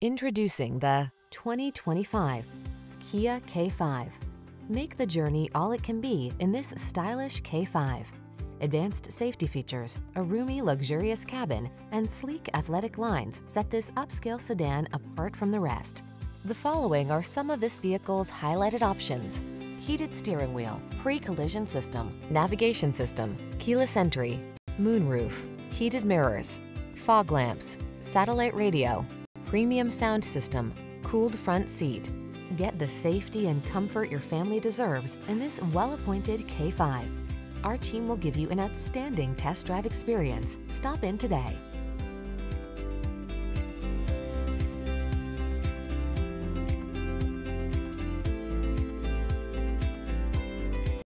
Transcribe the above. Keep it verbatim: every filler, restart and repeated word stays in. Introducing the twenty twenty-five Kia K five. Make the journey all it can be in this stylish K five. Advanced safety features, a roomy, luxurious cabin, and sleek athletic lines set this upscale sedan apart from the rest. The following are some of this vehicle's highlighted options: heated steering wheel, pre-collision system, navigation system, keyless entry, moonroof, heated mirrors, fog lamps, satellite radio, premium sound system, cooled front seat. Get the safety and comfort your family deserves in this well-appointed K five. Our team will give you an outstanding test drive experience. Stop in today.